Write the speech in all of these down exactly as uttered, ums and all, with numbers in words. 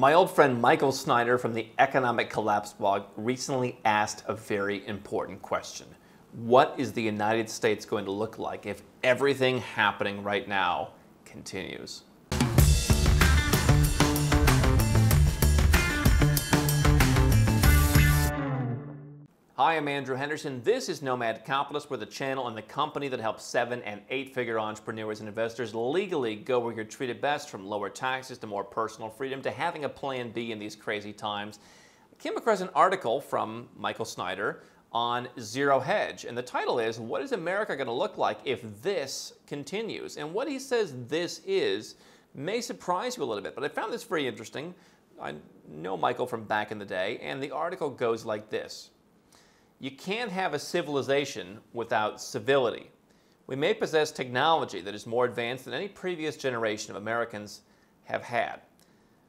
My old friend Michael Snyder from the Economic Collapse blog recently asked a very important question. What is the United States going to look like if everything happening right now continues? Hi, I'm Andrew Henderson. This is Nomad Capitalist. We're the channel and the company that helps seven and eight figure entrepreneurs and investors legally go where you're treated best, from lower taxes to more personal freedom to having a plan B in these crazy times. I came across an article from Michael Snyder on Zero Hedge, and the title is, what is America going to look like if this continues? And what he says this is may surprise you a little bit, but I found this very interesting. I know Michael from back in the day, and the article goes like this. You can't have a civilization without civility. We may possess technology that is more advanced than any previous generation of Americans have had.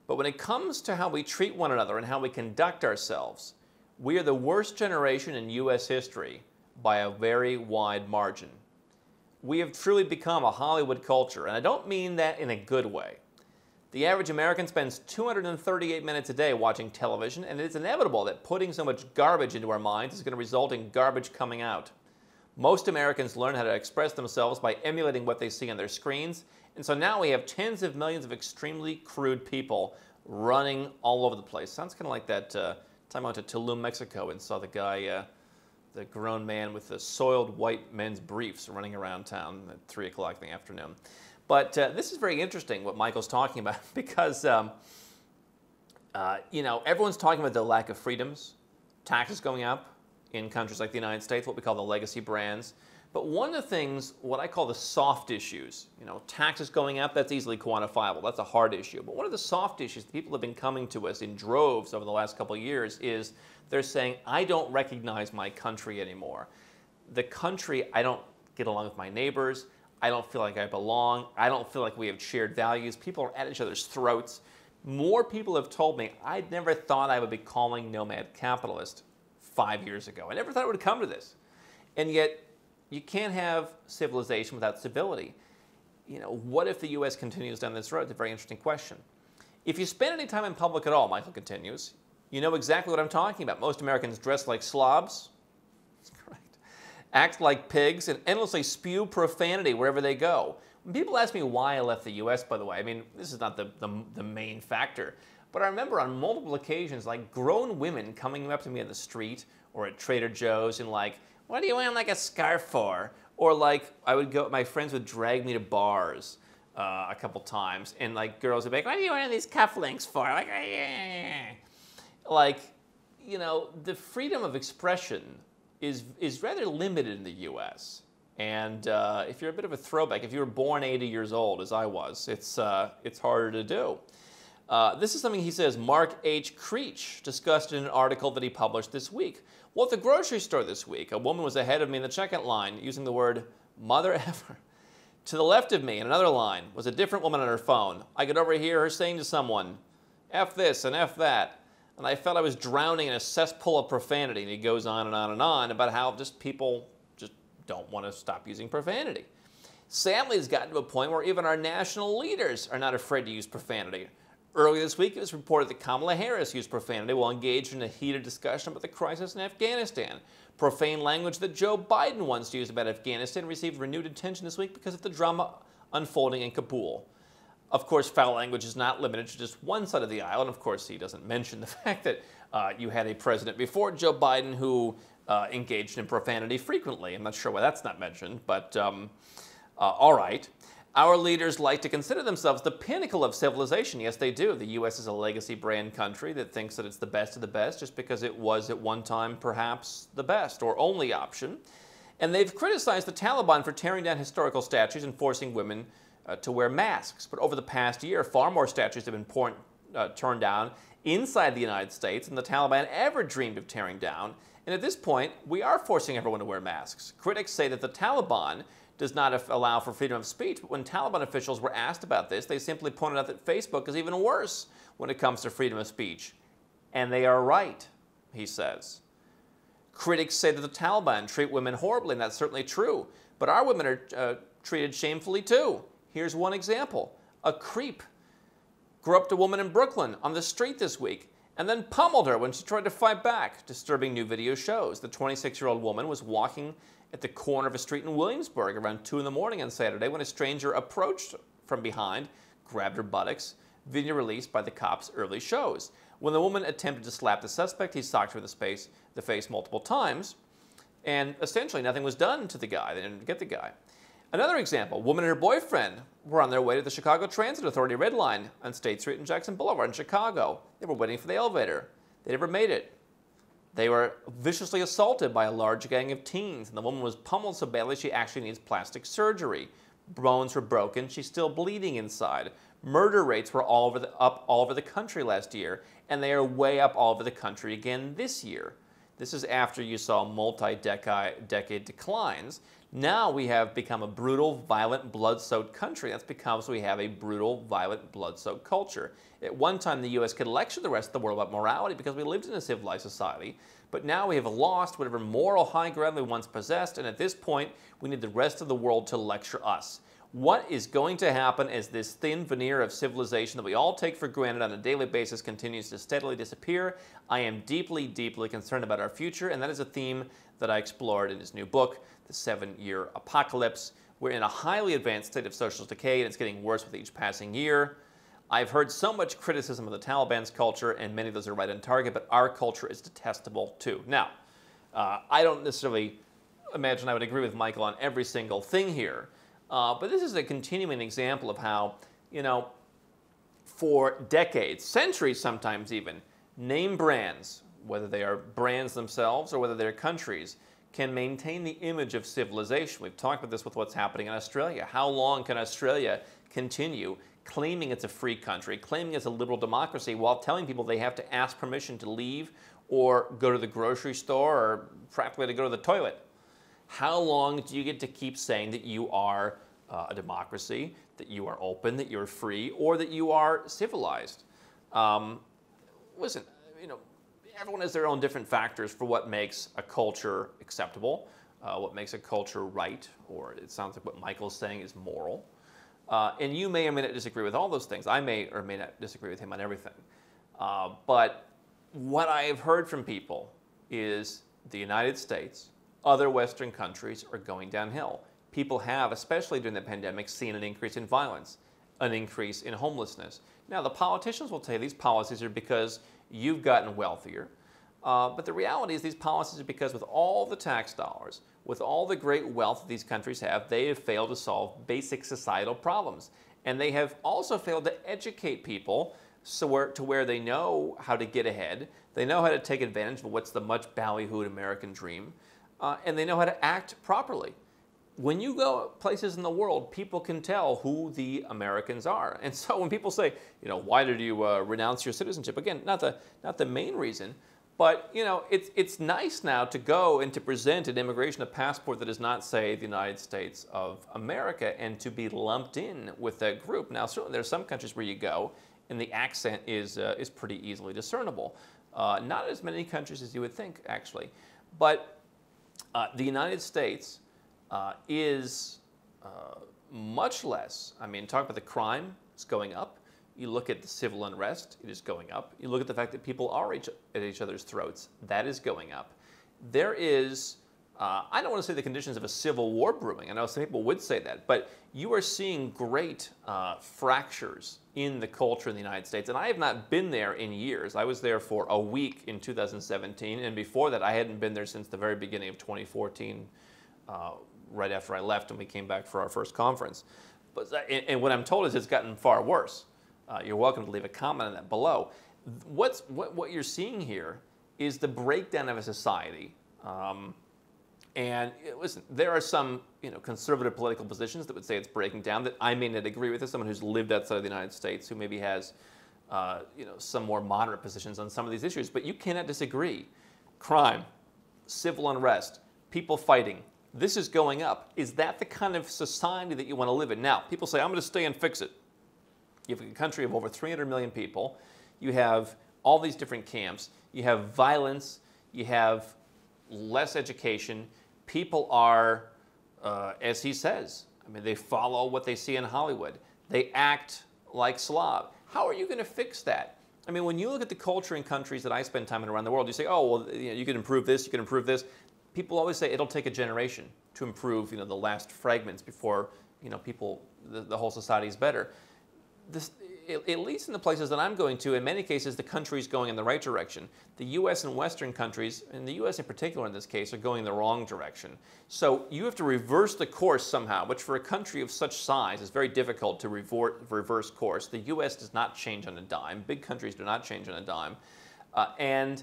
But when it comes to how we treat one another and how we conduct ourselves, we are the worst generation in U S history by a very wide margin. We have truly become a Hollywood culture, and I don't mean that in a good way. The average American spends two hundred thirty-eight minutes a day watching television, and it's inevitable that putting so much garbage into our minds is going to result in garbage coming out. Most Americans learn how to express themselves by emulating what they see on their screens, and so now we have tens of millions of extremely crude people running all over the place. Sounds kind of like that uh, time I went to Tulum, Mexico, and saw the guy, uh, the grown man with the soiled white men's briefs running around town at three o'clock in the afternoon. But uh, this is very interesting what Michael's talking about, because um, uh, you know, everyone's talking about the lack of freedoms, taxes going up in countries like the United States, what we call the legacy brands. But one of the things, what I call the soft issues, you know, taxes going up, that's easily quantifiable. That's a hard issue. But one of the soft issues that people have been coming to us in droves over the last couple of years is they're saying, I don't recognize my country anymore. The country, I don't get along with my neighbors. I don't feel like I belong. I don't feel like we have shared values. People are at each other's throats. More people have told me, I'd never thought I would be calling Nomad Capitalist five years ago. I never thought it would come to this. And yet, you can't have civilization without civility. You know, what if the U S continues down this road? It's a very interesting question. If you spend any time in public at all, Michael continues, you know exactly what I'm talking about. Most Americans dress like slobs. That's correct. Act like pigs, and endlessly spew profanity wherever they go. When people ask me why I left the U S, by the way, I mean, this is not the, the, the main factor, but I remember on multiple occasions, like, grown women coming up to me on the street or at Trader Joe's and like, what are you wearing like a scarf for? Or like, I would go, my friends would drag me to bars uh, a couple times, and like, girls would be like, what are you wearing these cufflinks for? Like, yeah, yeah, yeah. Like, you know, the freedom of expression Is, is rather limited in the U S. And uh, if you're a bit of a throwback, if you were born eighty years old, as I was, it's, uh, it's harder to do. Uh, this is something he says Mark H. Creech discussed in an article that he published this week. Well, at the grocery store this week, a woman was ahead of me in the checkout line using the word mother effer. To the left of me, in another line, was a different woman on her phone. I could overhear her saying to someone, F this and F that. And I felt I was drowning in a cesspool of profanity. And he goes on and on and on about how just people just don't want to stop using profanity. Sadly, it's gotten to a point where even our national leaders are not afraid to use profanity. Earlier this week, it was reported that Kamala Harris used profanity while engaged in a heated discussion about the crisis in Afghanistan. Profane language that Joe Biden once used about Afghanistan received renewed attention this week because of the drama unfolding in Kabul. Of course, foul language is not limited to just one side of the aisle, and of course he doesn't mention the fact that uh, you had a president before Joe Biden who uh, engaged in profanity frequently. I'm not sure why that's not mentioned, but um, uh, all right. Our leaders like to consider themselves the pinnacle of civilization. Yes, they do. The U S is a legacy brand country that thinks that it's the best of the best just because it was at one time perhaps the best or only option. And they've criticized the Taliban for tearing down historical statues and forcing women Uh, to wear masks. But over the past year, far more statues have been porn, uh, torn down inside the United States than the Taliban ever dreamed of tearing down. And at this point, we are forcing everyone to wear masks. Critics say that the Taliban does not allow for freedom of speech, but when Taliban officials were asked about this, they simply pointed out that Facebook is even worse when it comes to freedom of speech. And they are right, he says. Critics say that the Taliban treat women horribly, and that's certainly true. But our women are uh, treated shamefully, too. Here's one example. A creep groped a woman in Brooklyn on the street this week and then pummeled her when she tried to fight back. Disturbing new video shows the twenty-six-year-old woman was walking at the corner of a street in Williamsburg around two in the morning on Saturday when a stranger approached from behind, grabbed her buttocks. Video released by the cops early shows. When the woman attempted to slap the suspect, he socked her in the face, the face multiple times, and essentially nothing was done to the guy. They didn't get the guy. Another example, woman and her boyfriend were on their way to the Chicago Transit Authority Red Line on State Street and Jackson Boulevard in Chicago. They were waiting for the elevator. They never made it. They were viciously assaulted by a large gang of teens, and the woman was pummeled so badly she actually needs plastic surgery. Bones were broken. She's still bleeding inside. Murder rates were all over the, up all over the country last year, and they are way up all over the country again this year. This is after you saw multi-decade declines. Now we have become a brutal, violent, blood-soaked country. That's because we have a brutal, violent, blood-soaked culture. At one time, the U S could lecture the rest of the world about morality because we lived in a civilized society, but now we have lost whatever moral high ground we once possessed, and at this point, we need the rest of the world to lecture us. What is going to happen as this thin veneer of civilization that we all take for granted on a daily basis continues to steadily disappear? I am deeply, deeply concerned about our future, and that is a theme that I explored in his new book, The Seven-Year Apocalypse. We're in a highly advanced state of social decay, and it's getting worse with each passing year. I've heard so much criticism of the Taliban's culture, and many of those are right on target, but our culture is detestable too. Now, uh, I don't necessarily imagine I would agree with Michael on every single thing here, Uh, but this is a continuing example of how, you know, for decades, centuries sometimes even, name brands, whether they are brands themselves or whether they're countries, can maintain the image of civilization. We've talked about this with what's happening in Australia. How long can Australia continue claiming it's a free country, claiming it's a liberal democracy, while telling people they have to ask permission to leave or go to the grocery store or practically to go to the toilet? How long do you get to keep saying that you are uh, a democracy, that you are open, that you're free, or that you are civilized? Um, listen, you know, everyone has their own different factors for what makes a culture acceptable, uh, what makes a culture right, or it sounds like what Michael's saying is moral. Uh, and you may or may not disagree with all those things. I may or may not disagree with him on everything. Uh, but what I have heard from people is the United States, other Western countries are going downhill. People have, especially during the pandemic, seen an increase in violence, an increase in homelessness. Now, the politicians will say these policies are because you've gotten wealthier. Uh, but the reality is these policies are because with all the tax dollars, with all the great wealth that these countries have, they have failed to solve basic societal problems. And they have also failed to educate people so where, to where they know how to get ahead. They know how to take advantage of what's the much ballyhooed American dream. Uh, and they know how to act properly. When you go places in the world, people can tell who the Americans are. And so when people say, you know, why did you uh, renounce your citizenship? Again, not the, not the main reason, but, you know, it's, it's nice now to go and to present an immigration, a passport that does not say the United States of America and to be lumped in with that group. Now, certainly there are some countries where you go and the accent is, uh, is pretty easily discernible. Uh, not as many countries as you would think, actually. But Uh, the United States uh, is uh, much less. I mean, talk about the crime, it's going up. You look at the civil unrest, it is going up. You look at the fact that people are each, at each other's throats, that is going up. There is, uh, I don't want to say the conditions of a civil war brewing. I know some people would say that, but you are seeing great uh, fractures in the culture in the United States. And I have not been there in years. I was there for a week in two thousand seventeen. And before that, I hadn't been there since the very beginning of twenty fourteen, uh, right after I left and we came back for our first conference. But, and, and what I'm told is it's gotten far worse. Uh, you're welcome to leave a comment on that below. What's, what, what you're seeing here is the breakdown of a society. Um, And listen, there are some, you know, conservative political positions that would say it's breaking down that I may not agree with as someone who's lived outside of the United States who maybe has, uh, you know, some more moderate positions on some of these issues. But you cannot disagree. Crime, civil unrest, people fighting. This is going up. Is that the kind of society that you want to live in? Now, people say, I'm going to stay and fix it. You have a country of over three hundred million people. You have all these different camps. You have violence. You have less education. People are, uh, as he says, I mean, they follow what they see in Hollywood. They act like slob. How are you going to fix that? I mean, when you look at the culture in countries that I spend time in around the world, you say, oh, well, you know, you can improve this, you can improve this. People always say it'll take a generation to improve, you know, the last fragments before, you know, people, the, the whole society is better. This, it, at least in the places that I'm going to, in many cases, the country's going in the right direction. The U S and Western countries, and the U S in particular in this case, are going in the wrong direction. So you have to reverse the course somehow, which for a country of such size is very difficult to revert, reverse course. The U S does not change on a dime. Big countries do not change on a dime. Uh, and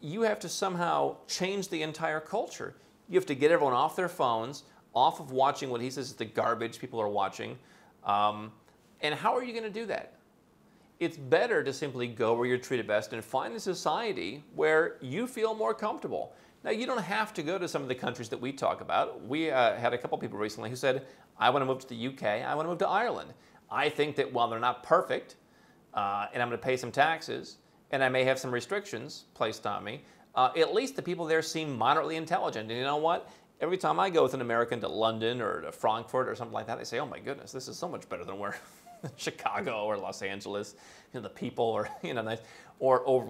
you have to somehow change the entire culture. You have to get everyone off their phones, off of watching what he says is the garbage people are watching. Um, and how are you going to do that? It's better to simply go where you're treated best and find a society where you feel more comfortable. Now, you don't have to go to some of the countries that we talk about. We uh, had a couple people recently who said, I want to move to the U K, I want to move to Ireland. I think that while they're not perfect, uh, and I'm going to pay some taxes, and I may have some restrictions placed on me, uh, at least the people there seem moderately intelligent. And you know what? Every time I go with an American to London or to Frankfurt or something like that, they say, oh my goodness, this is so much better than where Chicago or Los Angeles, you know, the people are, you know, nice. Or, or,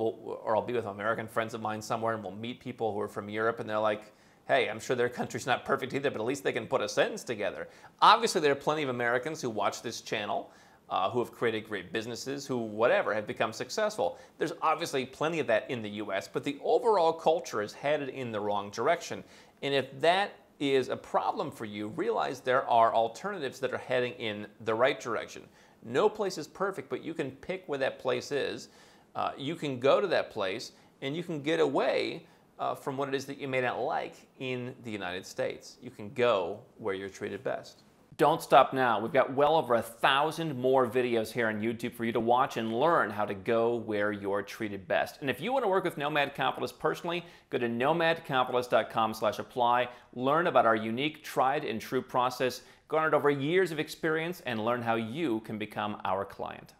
or I'll be with American friends of mine somewhere and we'll meet people who are from Europe and they're like, hey, I'm sure their country's not perfect either, but at least they can put a sentence together. Obviously, there are plenty of Americans who watch this channel, Uh, who have created great businesses, who whatever, have become successful. There's obviously plenty of that in the U S, but the overall culture is headed in the wrong direction. And if that is a problem for you, realize there are alternatives that are heading in the right direction. No place is perfect, but you can pick where that place is. Uh, you can go to that place, and you can get away uh, from what it is that you may not like in the United States. You can go where you're treated best. Don't stop now. We've got well over a thousand more videos here on YouTube for you to watch and learn how to go where you're treated best. And if you want to work with Nomad Capitalist personally, go to nomad capitalist dot com slash apply. Learn about our unique, tried and true process, garnered over years of experience, and learn how you can become our client.